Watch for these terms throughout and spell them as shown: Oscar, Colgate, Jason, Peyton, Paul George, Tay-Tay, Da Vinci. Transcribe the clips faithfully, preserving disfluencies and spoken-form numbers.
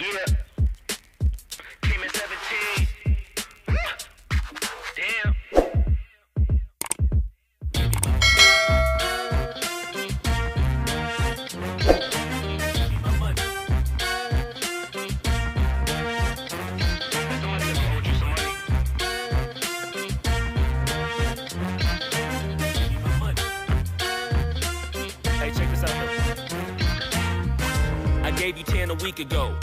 Yeah. Came at seventeen. Damn. A week ago,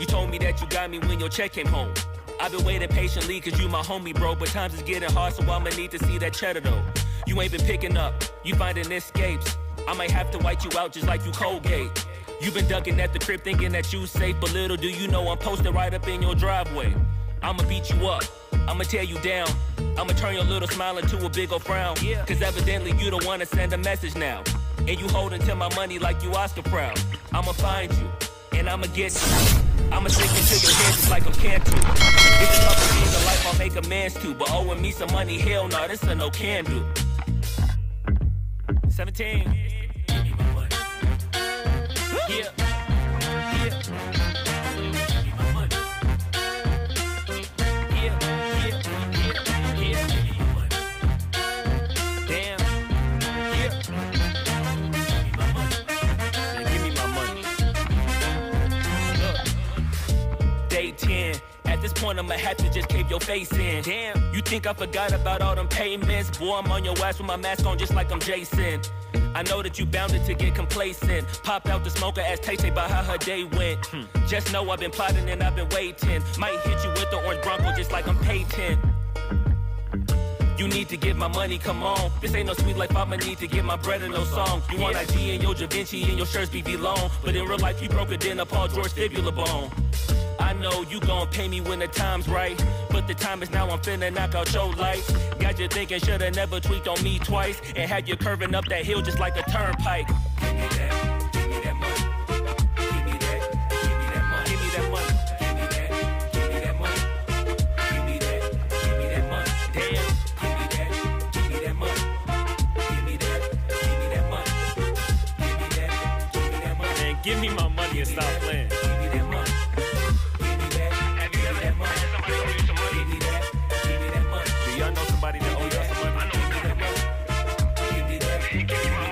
you told me that you got me when your check came home. I've been waiting patiently cause you my homie, bro, but times is getting hard, so I'ma need to see that cheddar though. You ain't been picking up, you finding escapes. I might have to white you out just like you Colgate. You been ducking at the crib thinking that you safe, but little do you know I'm posted right up in your driveway. I'ma beat you up, I'ma tear you down, I'ma turn your little smile into a big ol' frown. Cause evidently you don't wanna send a message now, and you holding to my money like you Oscar proud. I'ma find you and I'ma get you. I'ma stick it to your head just like I'm can't do. It's another thing in life I'll make amends to, but owing me some money, hell no, nah, this a no can do. seventeen. Yeah. Yeah. ten. At this point, I'ma have to just cave your face in. Damn, you think I forgot about all them payments? Boy, I'm on your ass with my mask on just like I'm Jason. I know that you bounded to get complacent. Popped out the smoker, asked Tay-Tay about how her day went. Hmm. Just know I've been plotting and I've been waiting. Might hit you with the orange Bronco just like I'm Peyton. You need to get my money, come on. This ain't no sweet life, I'ma need to get my bread and no song. You want I G and your Da Vinci and your shirts be long, but in real life, you broke it down a Paul George fibula bone. I know you gon' pay me when the time's right, but the time is now, I'm finna knock out your lights. Got you thinking, shoulda never tweaked on me twice, and had you curving up that hill just like a turnpike. Give me that, give me that money. Give me that, give me that money. Give me that money. Give me that, give me that money. Give me that, give me that money. Damn. Give me that, give me that money. Give me that, give me that money. Give me that, give me that money. Man, give me my money and stop playing. Money.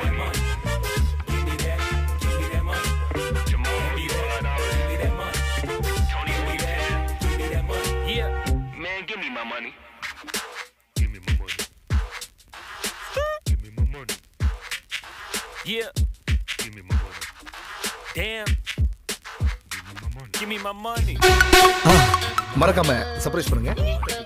Give me my money. Give me my money. Yeah. Give me my money. Damn. Give me my money. Give me my money. Marakaama surprise பண்ணுங்க.